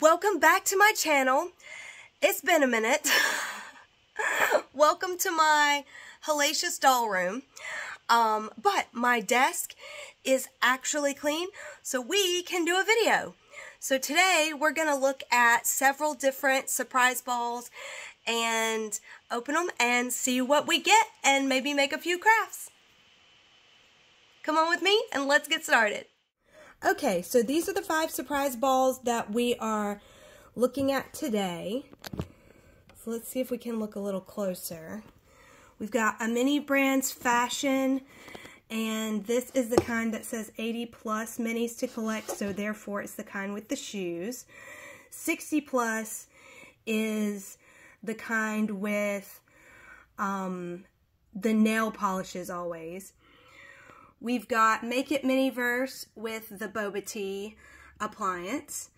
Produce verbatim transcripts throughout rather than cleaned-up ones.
Welcome back to my channel. It's been a minute. Welcome to my hellacious doll room. Um, but my desk is actually clean, so we can do a video. So today we're going to look at several different surprise balls and open them and see what we get and maybe make a few crafts. Come on with me and let's get started. Okay, so these are the five surprise balls that we are looking at today. So let's see if we can look a little closer. We've got a mini brands fashion, and this is the kind that says eighty plus minis to collect, so therefore it's the kind with the shoes. sixty plus is the kind with um, the nail polishes always. We've got Make It Miniverse with the Boba Tea appliance.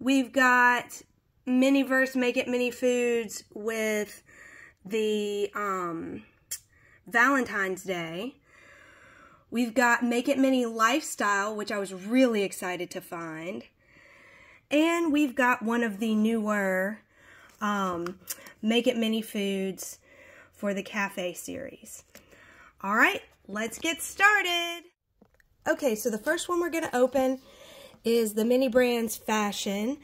We've got Miniverse Make It Mini Foods with the um, Valentine's Day. We've got Make It Mini Lifestyle, which I was really excited to find. And we've got one of the newer um, Make It Mini Foods for the Cafe series. All right. Let's get started. Okay, so the first one we're going to open is the Mini Brands Fashion.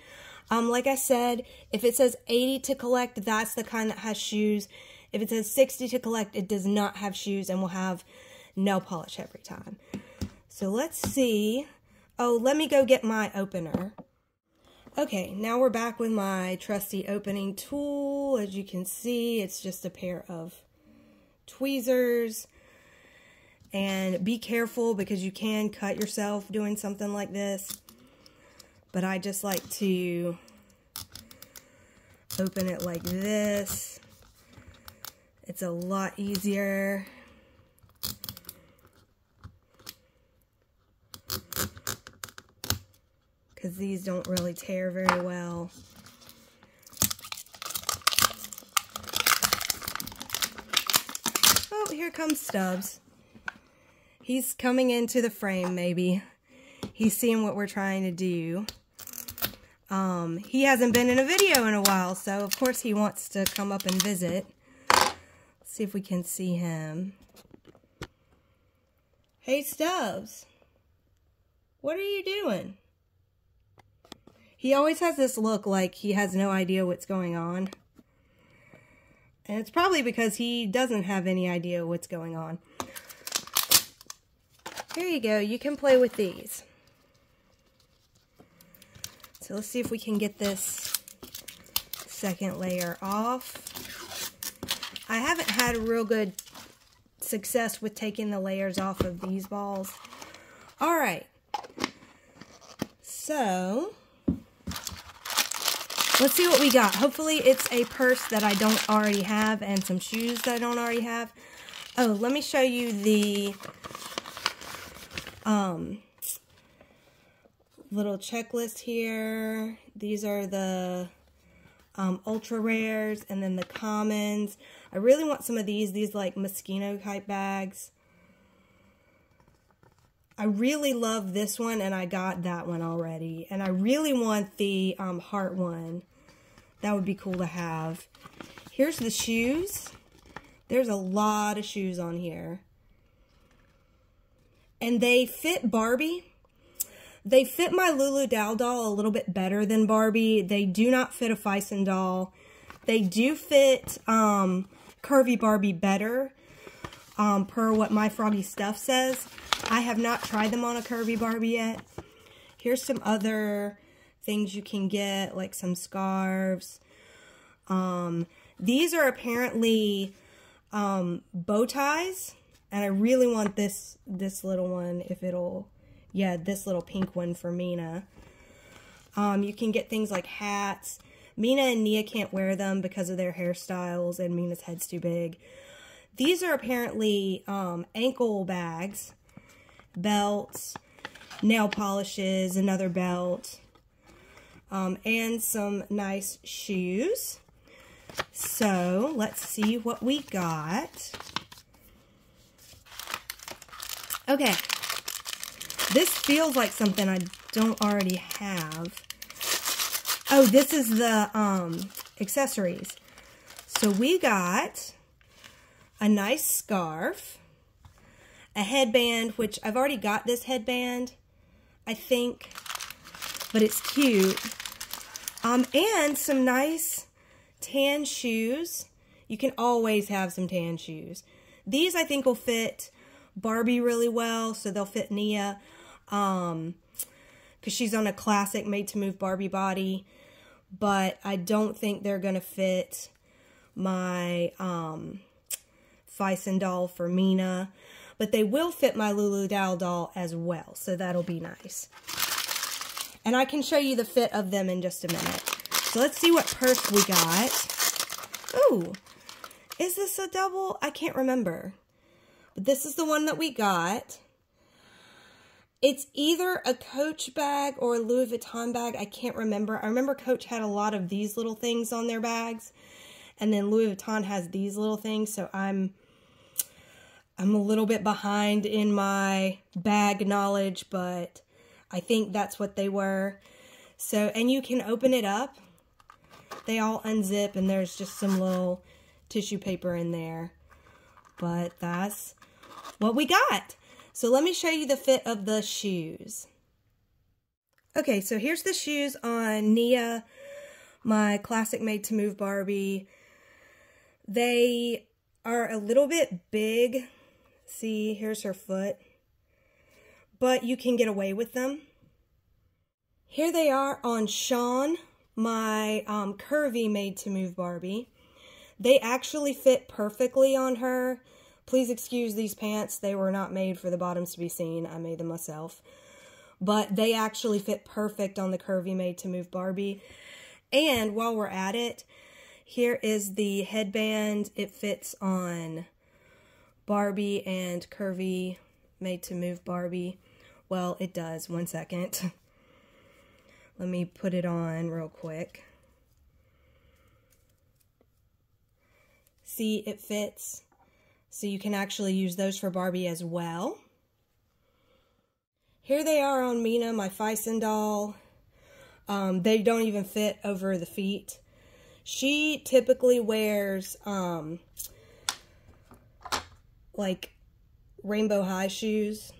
Um, like I said, if it says eighty to collect, that's the kind that has shoes. If it says sixty to collect, it does not have shoes and will have nail polish every time. So let's see. Oh, let me go get my opener. Okay, now we're back with my trusty opening tool. As you can see, it's just a pair of tweezers. And be careful because you can cut yourself doing something like this. But I just like to open it like this. It's a lot easier. Because these don't really tear very well. Oh, here comes Stubbs. He's coming into the frame, maybe. He's seeing what we're trying to do. Um, he hasn't been in a video in a while, so of course he wants to come up and visit. Let's see if we can see him. Hey, Stubbs. What are you doing? He always has this look like he has no idea what's going on. And it's probably because he doesn't have any idea what's going on. Here you go, you can play with these. So let's see if we can get this second layer off. I haven't had a real good success with taking the layers off of these balls. All right, so let's see what we got. Hopefully it's a purse that I don't already have and some shoes that I don't already have. Oh, let me show you the Um, little checklist here. These are the um, ultra rares and then the commons. I really want some of these, these like Moschino type bags. I really love this one and I got that one already. And I really want the um, heart one. That would be cool to have. Here's the shoes. There's a lot of shoes on here. And they fit Barbie. They fit my Lulu Dao doll a little bit better than Barbie. They do not fit a Phicen doll. They do fit um, Curvy Barbie better, um, per what My Froggy Stuff says. I have not tried them on a Curvy Barbie yet. Here's some other things you can get, like some scarves. Um, these are apparently um, bow ties. And I really want this, this little one, if it'll, yeah, this little pink one for Mina. Um, you can get things like hats. Mina and Nia can't wear them because of their hairstyles and Mina's head's too big. These are apparently um, ankle bags, belts, nail polishes, another belt, um, and some nice shoes. So let's see what we got. Okay, this feels like something I don't already have. Oh, this is the um, accessories. So we got a nice scarf, a headband, which I've already got this headband, I think, but it's cute. Um, and some nice tan shoes. You can always have some tan shoes. These, I think, will fit Barbie really well, so they'll fit Nia, um, because she's on a classic made-to-move Barbie body, but I don't think they're going to fit my um, Phicen doll for Mina, but they will fit my Lulu Dao doll as well, so that'll be nice. And I can show you the fit of them in just a minute. So let's see what purse we got. Ooh, is this a double? I can't remember. But this is the one that we got. It's either a Coach bag or a Louis Vuitton bag. I can't remember. I remember Coach had a lot of these little things on their bags. And then Louis Vuitton has these little things. So I'm, I'm a little bit behind in my bag knowledge, but I think that's what they were. So, and you can open it up. They all unzip and there's just some little tissue paper in there. But that's what we got. So let me show you the fit of the shoes. Okay, so here's the shoes on Nia, my classic made to move Barbie. They are a little bit big. See, here's her foot. But you can get away with them. Here they are on Sean, my um, curvy made-to-move Barbie. They actually fit perfectly on her. Please excuse these pants. They were not made for the bottoms to be seen. I made them myself. But they actually fit perfect on the curvy made-to-move Barbie. And while we're at it, here is the headband. It fits on Barbie and curvy made-to-move Barbie. Well, it does. One second. Let me put it on real quick. See, it fits. So you can actually use those for Barbie as well. Here they are on Mina, my Phicen doll. Um, they don't even fit over the feet. She typically wears um, like Rainbow High shoes.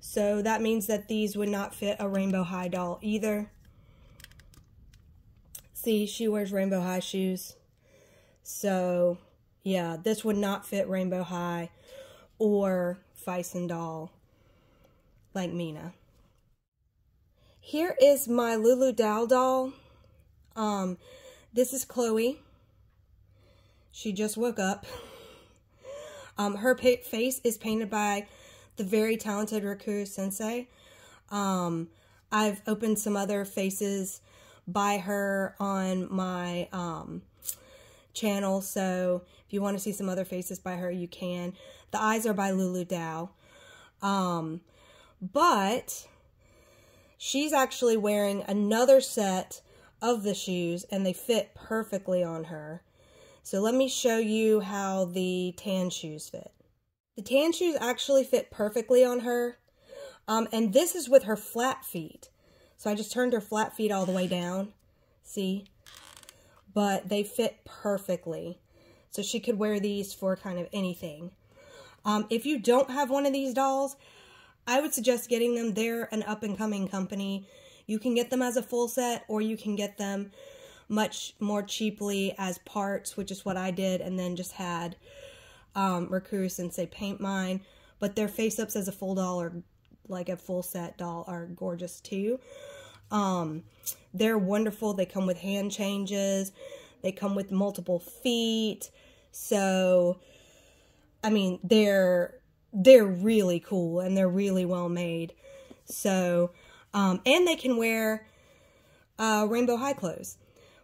So that means that these would not fit a Rainbow High doll either. See, she wears Rainbow High shoes. So, yeah, this would not fit Rainbow High or Phicen doll like Mina. Here is my Lulu Dao doll. Um, this is Chloe. She just woke up. Um, her face is painted by the very talented Raku Sensei. Um, I've opened some other faces by her on my um, channel, so if you want to see some other faces by her, you can. The eyes are by Lulu Dao. Um, but she's actually wearing another set of the shoes, and they fit perfectly on her. So let me show you how the tan shoes fit. The tan shoes actually fit perfectly on her, um, and this is with her flat feet. So I just turned her flat feet all the way down, see? But they fit perfectly. So she could wear these for kind of anything. Um, if you don't have one of these dolls, I would suggest getting them. They're an up-and-coming company. You can get them as a full set, or you can get them much more cheaply as parts, which is what I did, and then just had Um, Raku Sensei paint mine, but their face-ups as a full doll or like a full set doll are gorgeous too. Um, they're wonderful. They come with hand changes. They come with multiple feet. So, I mean, they're, they're really cool and they're really well made. So, um, and they can wear, uh, Rainbow High clothes,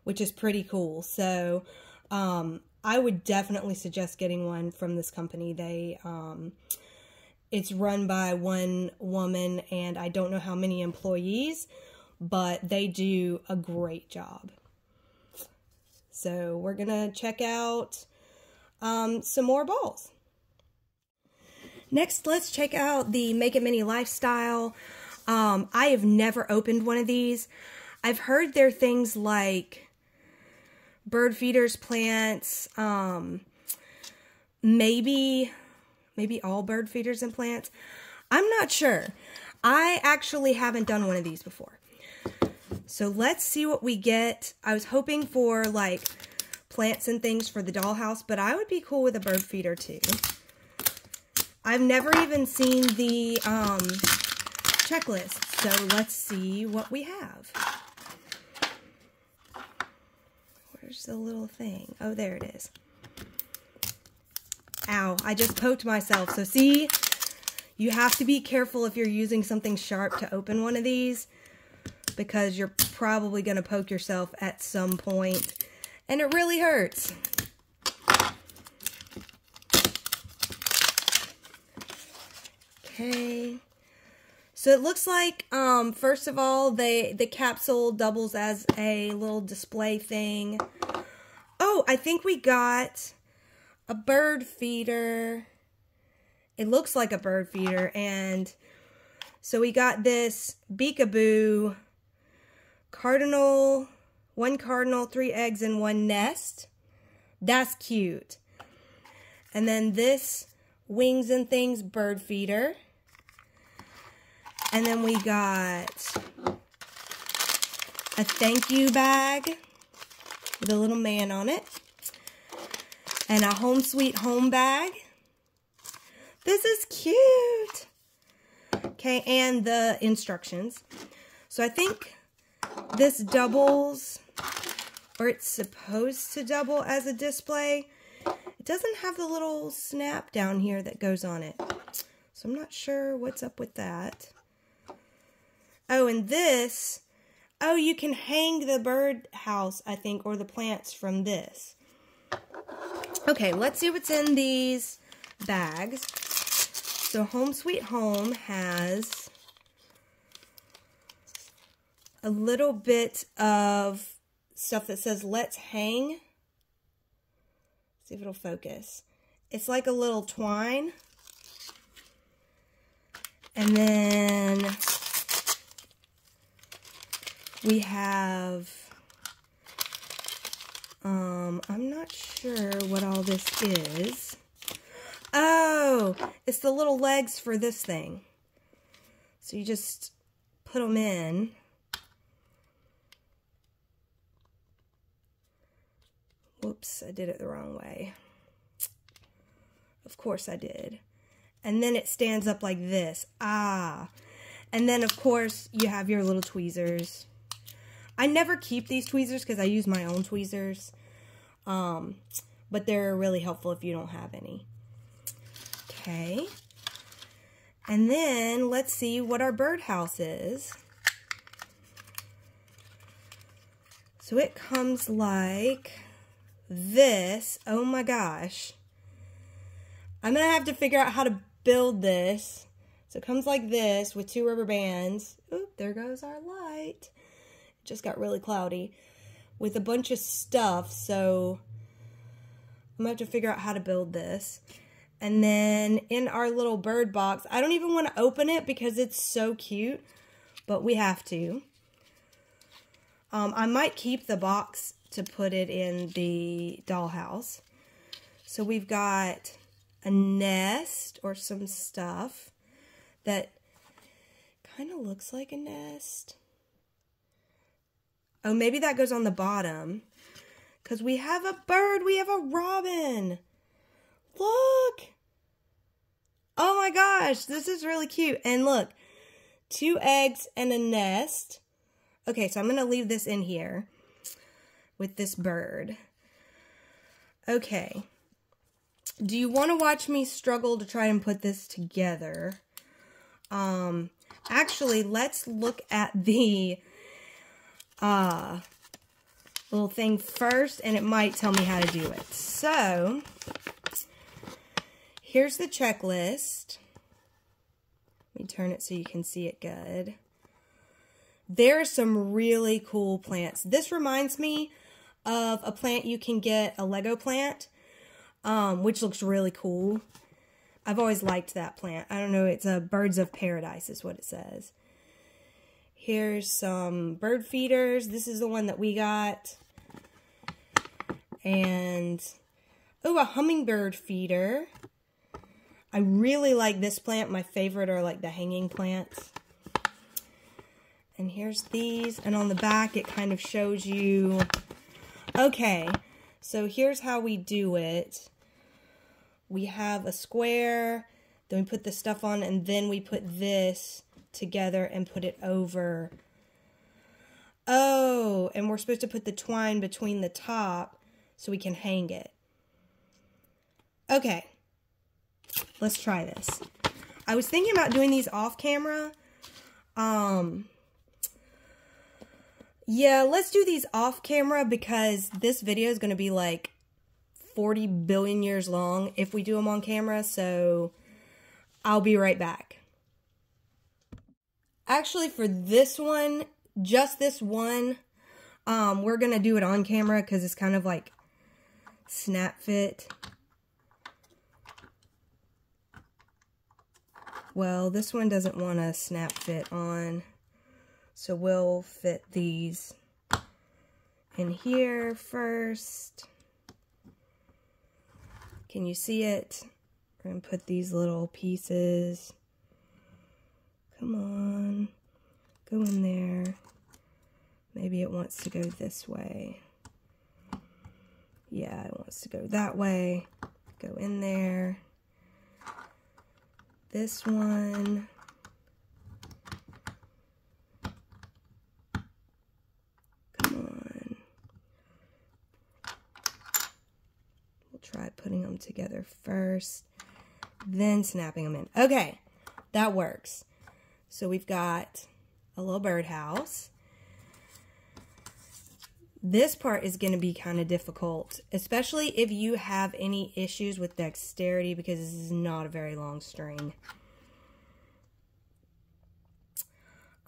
which is pretty cool. So, um, I would definitely suggest getting one from this company. They, um, it's run by one woman and I don't know how many employees, but they do a great job. So we're going to check out, um, some more balls. Next, let's check out the Make It Mini Lifestyle. Um, I have never opened one of these. I've heard they're things like bird feeders, plants, um, maybe, maybe all bird feeders and plants. I'm not sure. I actually haven't done one of these before. So let's see what we get. I was hoping for like plants and things for the dollhouse, but I would be cool with a bird feeder too. I've never even seen the um, checklist, so let's see what we have. Where's the little thing? Oh, there it is. Ow, I just poked myself. So see, you have to be careful if you're using something sharp to open one of these, because you're probably going to poke yourself at some point, and it really hurts. Okay, so it looks like, um, first of all, they, the capsule doubles as a little display thing. Oh, I think we got a bird feeder. It looks like a bird feeder, and so we got this Beakaboo cardinal, one cardinal, three eggs, and one nest. That's cute. And then this wings and things bird feeder. And then we got a thank you bag with a little man on it. And a home sweet home bag. This is cute. Okay, and the instructions. So I think this doubles, or it's supposed to double as a display. It doesn't have the little snap down here that goes on it. So I'm not sure what's up with that. Oh, and this, oh, you can hang the birdhouse, I think, or the plants from this. Okay, let's see what's in these bags. So Home Sweet Home has a little bit of stuff that says let's hang. Let's see if it'll focus. It's like a little twine. And then we have, um, I'm not sure what all this is. Oh, it's the little legs for this thing. So you just put them in. Whoops, I did it the wrong way. Of course I did. And then it stands up like this. Ah. And then, of course, you have your little tweezers. I never keep these tweezers because I use my own tweezers. Um, but they're really helpful if you don't have any. Okay, and then let's see what our birdhouse is. So it comes like this. Oh my gosh. I'm going to have to figure out how to build this. So it comes like this with two rubber bands. Oop, there goes our light. It just got really cloudy. With a bunch of stuff, so I'm going to have to figure out how to build this. And then in our little bird box, I don't even want to open it because it's so cute, but we have to. Um, I might keep the box to put it in the dollhouse. So we've got a nest or some stuff that kind of looks like a nest. Oh, maybe that goes on the bottom because we have a bird. We have a robin. Look! Oh my gosh, this is really cute. And look, two eggs and a nest. Okay, so I'm going to leave this in here with this bird. Okay. Do you want to watch me struggle to try and put this together? Um, actually, let's look at the uh, little thing first, and it might tell me how to do it. So here's the checklist. Let me turn it so you can see it good. There are some really cool plants. This reminds me of a plant you can get, a Lego plant, um, which looks really cool. I've always liked that plant. I don't know, it's a Birds of Paradise is what it says. Here's some bird feeders. This is the one that we got. And, oh, a hummingbird feeder. I really like this plant. My favorite are like the hanging plants. And here's these. And on the back, it kind of shows you. Okay, so here's how we do it. We have a square, then we put the stuff on, and then we put this together and put it over. Oh, and we're supposed to put the twine between the top so we can hang it. Okay, let's try this. I was thinking about doing these off camera. Um, yeah, let's do these off camera because this video is going to be like forty billion years long if we do them on camera, so I'll be right back. Actually, for this one, just this one, um, we're going to do it on camera because it's kind of like snap fit. Well, this one doesn't want to snap fit on, so we'll fit these in here first. Can you see it? We're going to put these little pieces. Come on. Go in there. Maybe it wants to go this way. Yeah, it wants to go that way. Go in there. This one. Come on. We'll try putting them together first, then snapping them in. Okay, that works. So we've got a little birdhouse. This part is going to be kind of difficult, especially if you have any issues with dexterity, because this is not a very long string.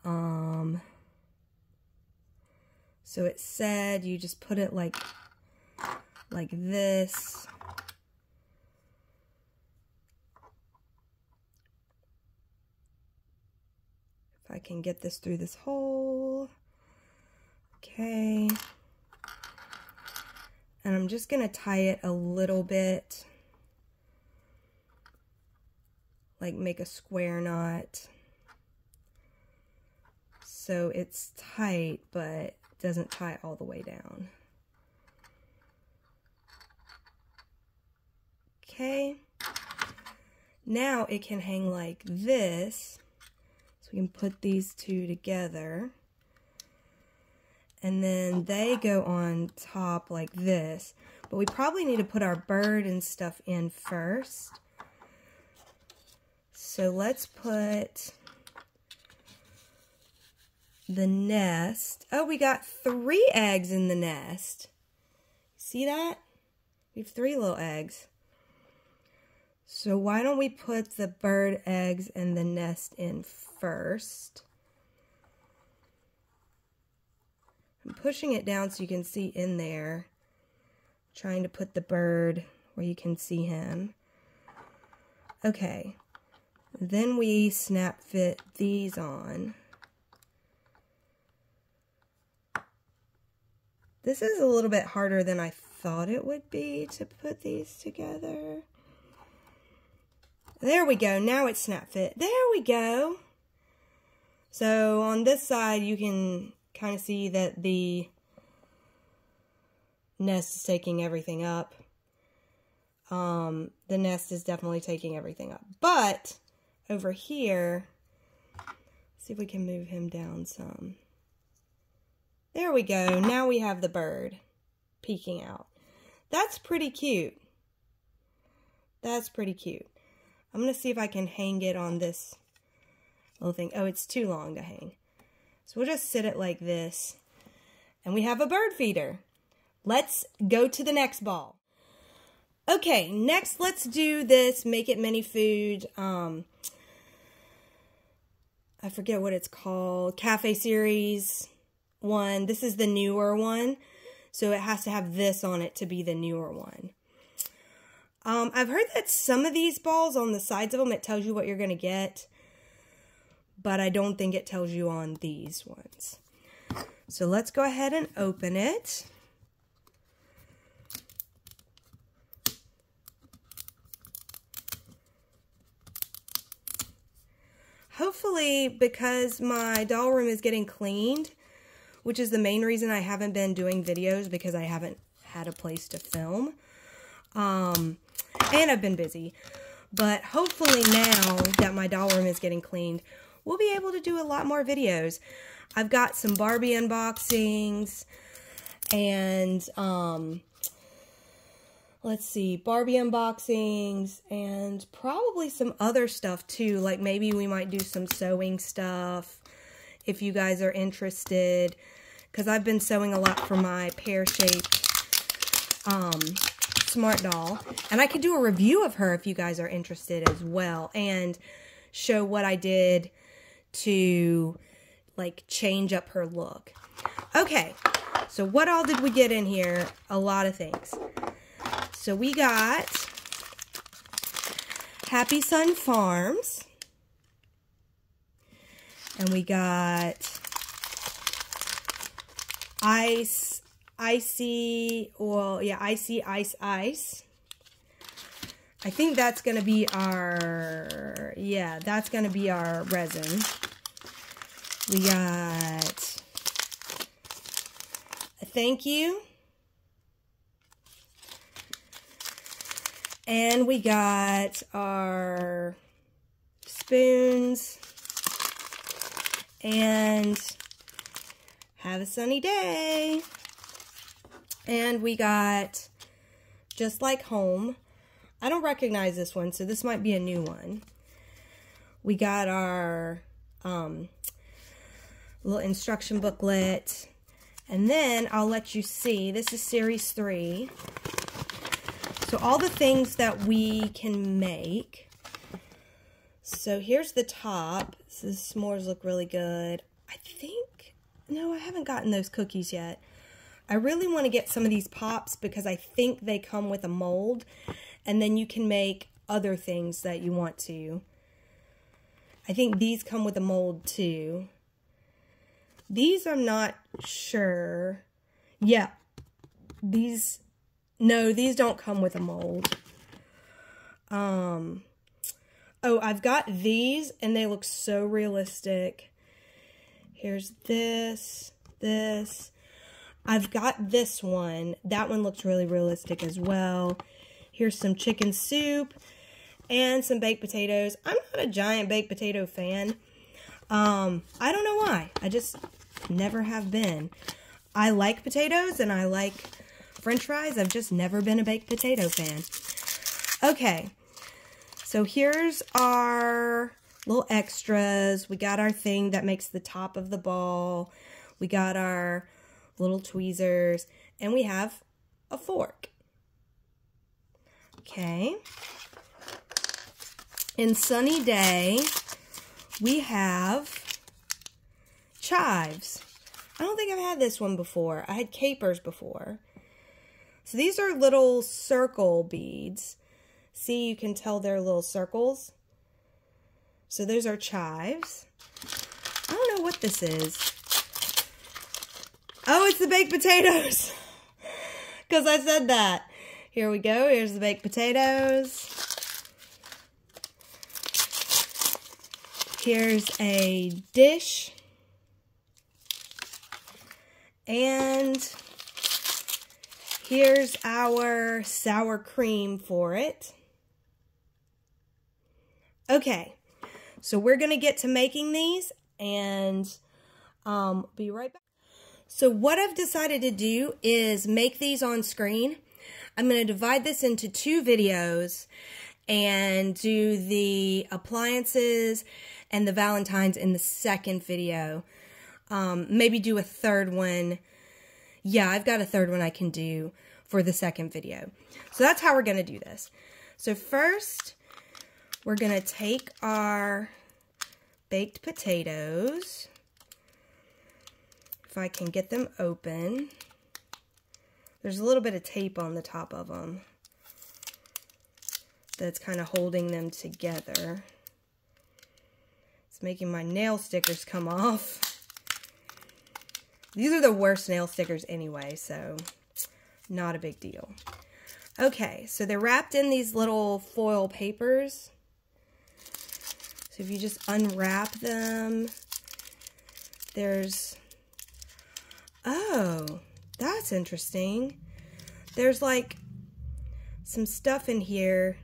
Um, so it said you just put it like, like this. I can get this through this hole. Okay. And I'm just going to tie it a little bit. Like make a square knot. So it's tight, but doesn't tie all the way down. Okay. Now it can hang like this. We can put these two together, and then they go on top like this, but we probably need to put our bird and stuff in first. So let's put the nest. Oh, we got three eggs in the nest. See that? We have three little eggs. So why don't we put the bird eggs and the nest in first? I'm pushing it down so you can see in there. Trying to put the bird where you can see him. Okay. Then we snap fit these on. This is a little bit harder than I thought it would be to put these together. There we go. Now it's snap fit. There we go. So on this side, you can kind of see that the nest is taking everything up. Um, the nest is definitely taking everything up. But over here, let's see if we can move him down some. There we go. Now we have the bird peeking out. That's pretty cute. That's pretty cute. I'm going to see if I can hang it on this little thing. Oh, it's too long to hang. So we'll just sit it like this. And we have a bird feeder. Let's go to the next ball. Okay, next let's do this Make It Mini Food. Um, I forget what it's called. Cafe Series one. This is the newer one. So it has to have this on it to be the newer one. Um, I've heard that some of these balls on the sides of them, it tells you what you're going to get. but I don't think it tells you on these ones. So let's go ahead and open it. Hopefully, because my doll room is getting cleaned, which is the main reason I haven't been doing videos, because I haven't had a place to film. Um, and I've been busy. But hopefully now that my doll room is getting cleaned, we'll be able to do a lot more videos. I've got some Barbie unboxings and, um, let's see, Barbie unboxings and probably some other stuff too. Like maybe we might do some sewing stuff if you guys are interested, because I've been sewing a lot for my pear-shaped um, smart doll. And I could do a review of her if you guys are interested as well, and show what I did to like change up her look. Okay, so what all did we get in here? A lot of things. So we got Happy Sun Farms, and we got Ice, Icy, well, yeah, Icy Ice Ice. I think that's going to be our, yeah, that's going to be our resin. We got a thank you. And we got our spoons and have a sunny day. And we got just like home. I don't recognize this one, so this might be a new one. We got our um, little instruction booklet. And then I'll let you see, this is series three. So all the things that we can make. So here's the top. So the s'mores look really good. I think, no, I haven't gotten those cookies yet. I really want to get some of these pops because I think they come with a mold. And then you can make other things that you want to. I think these come with a mold too. These I'm not sure. Yeah, these... No, these don't come with a mold. Um, oh, I've got these, and they look so realistic. Here's this, this. I've got this one. That one looks really realistic as well. Here's some chicken soup and some baked potatoes. I'm not a giant baked potato fan. Um, I don't know why. I just never have been. I like potatoes, and I like... French fries. I've just never been a baked potato fan. Okay, so here's our little extras. We got our thing that makes the top of the ball. We got our little tweezers, and we have a fork. Okay. In Sunny Day, we have chives. I don't think I've had this one before. I had capers before. So these are little circle beads. See, you can tell they're little circles. So those are chives. I don't know what this is. Oh, it's the baked potatoes. Because I said that. Here we go. Here's the baked potatoes. Here's a dish. And... here's our sour cream for it. Okay, so we're going to get to making these and um, be right back. So what I've decided to do is make these on screen. I'm going to divide this into two videos and do the appliances and the Valentines in the second video. Um, maybe do a third one. Yeah, I've got a third one I can do for the second video. So that's how we're going to do this. So first, we're going to take our baked potatoes. If I can get them open. There's a little bit of tape on the top of them that's kind of holding them together. It's It's making my nail stickers come off. These are the worst nail stickers anyway, so not a big deal. Okay, so they're wrapped in these little foil papers. So if you just unwrap them, there's, oh, that's interesting. There's like some stuff in here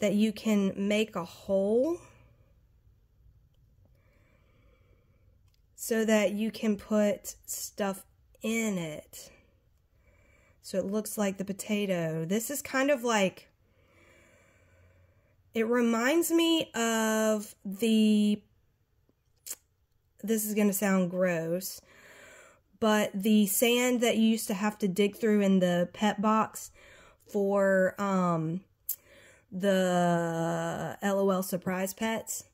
that you can make a hole so that you can put stuff in it. So it looks like the potato. This is kind of like, it reminds me of the, this is going to sound gross, but the sand that you used to have to dig through in the pet box for um, the LOL Surprise Pets.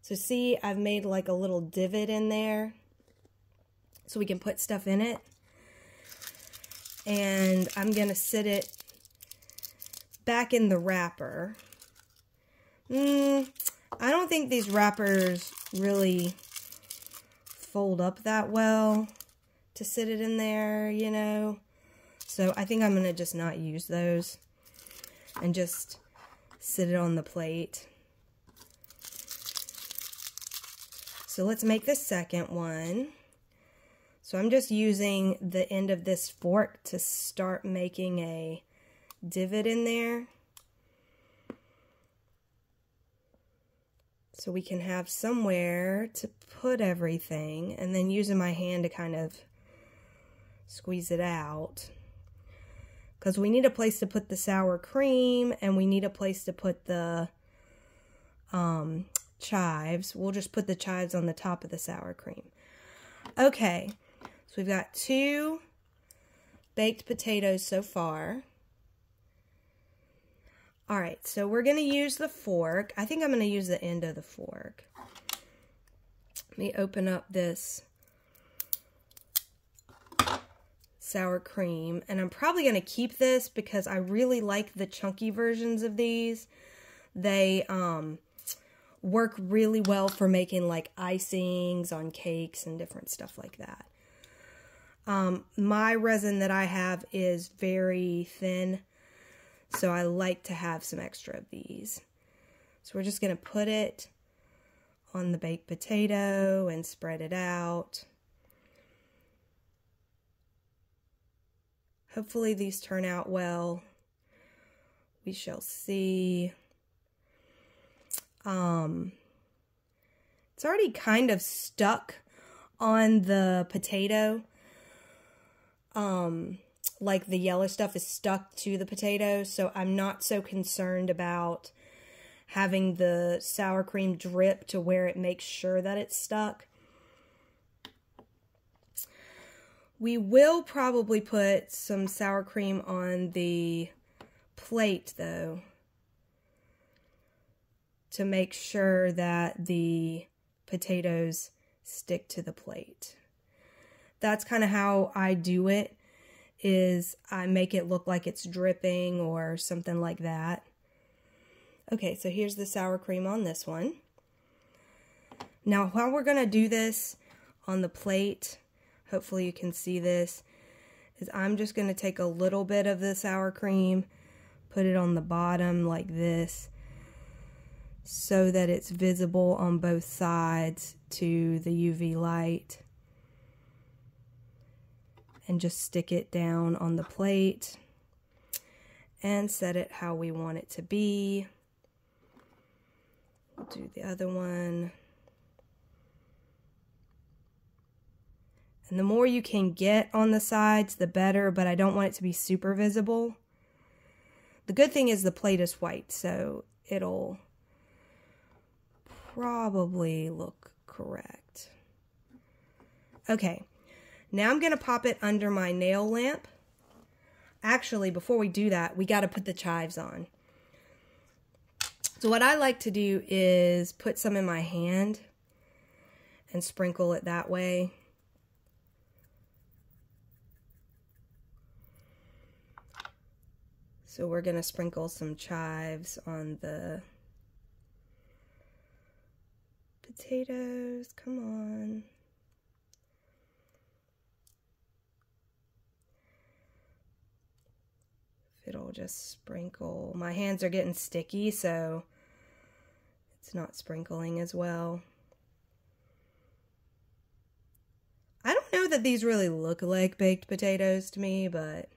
So see, I've made like a little divot in there so we can put stuff in it. And I'm going to sit it back in the wrapper. Mm, I don't think these wrappers really fold up that well to sit it in there, you know. So I think I'm going to just not use those and just sit it on the plate. So let's make the second one. So I'm just using the end of this fork to start making a divot in there, so we can have somewhere to put everything, and then using my hand to kind of squeeze it out, because we need a place to put the sour cream and we need a place to put the um, chives. We'll just put the chives on the top of the sour cream. Okay. So we've got two baked potatoes so far. Alright, so we're going to use the fork. I think I'm going to use the end of the fork. Let me open up this sour cream. And I'm probably going to keep this because I really like the chunky versions of these. They um, work really well for making like icings on cakes and different stuff like that. Um, my resin that I have is very thin, so I like to have some extra of these. So we're just going to put it on the baked potato and spread it out. Hopefully these turn out well. We shall see. Um, it's already kind of stuck on the potato. Um, like the yellow stuff is stuck to the potatoes, so I'm not so concerned about having the sour cream drip to where it makes sure that it's stuck. We will probably put some sour cream on the plate, though, to make sure that the potatoes stick to the plate. That's kind of how I do it, is I make it look like it's dripping or something like that. Okay, so here's the sour cream on this one. Now, while we're going to do this on the plate, hopefully you can see this, is I'm just going to take a little bit of the sour cream, put it on the bottom like this, so that it's visible on both sides to the U V light. And just stick it down on the plate and set it how we want it to be. We'll do the other one. And the more you can get on the sides, the better, but I don't want it to be super visible. The good thing is the plate is white, so it'll probably look correct. Okay. Now I'm going to pop it under my nail lamp. Actually, before we do that, we got to put the chives on. So what I like to do is put some in my hand and sprinkle it that way. So we're going to sprinkle some chives on the Potatoes, come on. It'll just sprinkle. My hands are getting sticky, so it's not sprinkling as well. I don't know that these really look like baked potatoes to me, but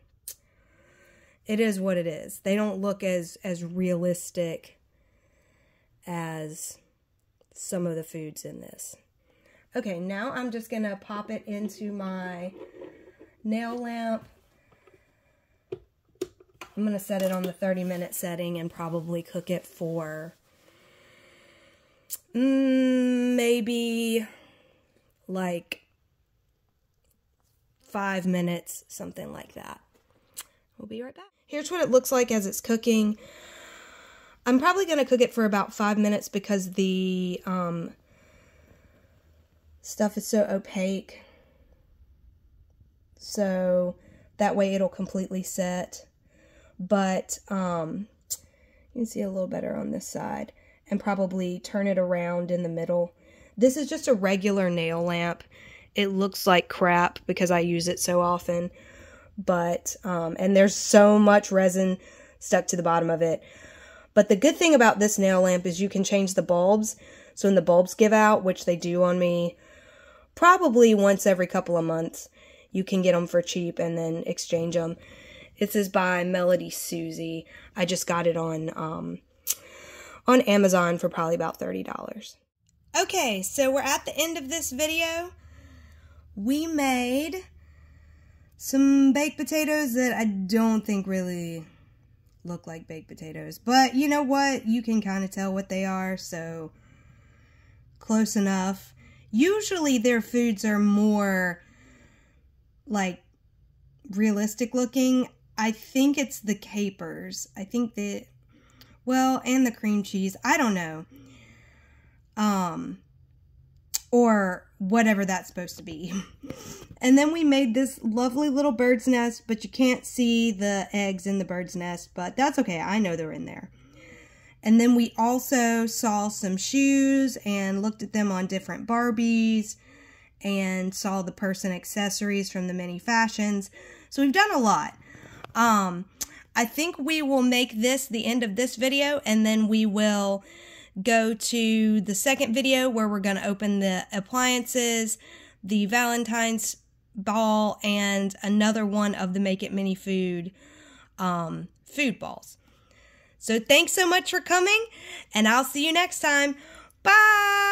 it is what it is. They don't look as, as realistic as some of the foods in this. Okay, now I'm just going to pop it into my nail lamp. I'm going to set it on the thirty minute setting and probably cook it for mm, maybe like five minutes, something like that. We'll be right back. Here's what it looks like as it's cooking. I'm probably going to cook it for about five minutes because the um, stuff is so opaque. So that way it'll completely set. But um, you can see a little better on this side, and probably turn it around in the middle. This is just a regular nail lamp. It looks like crap because I use it so often, but um, and there's so much resin stuck to the bottom of it. But the good thing about this nail lamp is you can change the bulbs. So when the bulbs give out, which they do on me probably once every couple of months, you can get them for cheap and then exchange them. This is by Melody Suzy. I just got it on um, on Amazon for probably about thirty dollars. Okay, so we're at the end of this video. We made some baked potatoes that I don't think really look like baked potatoes. But you know what? You can kind of tell what they are, so close enough. Usually their foods are more like realistic looking. I think it's the capers. I think that, well, and the cream cheese. I don't know. Um, or whatever that's supposed to be. And then we made this lovely little bird's nest, but you can't see the eggs in the bird's nest, but that's okay. I know they're in there. And then we also saw some shoes and looked at them on different Barbies and saw the person accessories from the many fashions. So we've done a lot. Um, I think we will make this the end of this video, and then we will go to the second video where we're going to open the appliances, the Valentine's ball, and another one of the Make It Mini Food um, food balls. So thanks so much for coming, and I'll see you next time. Bye!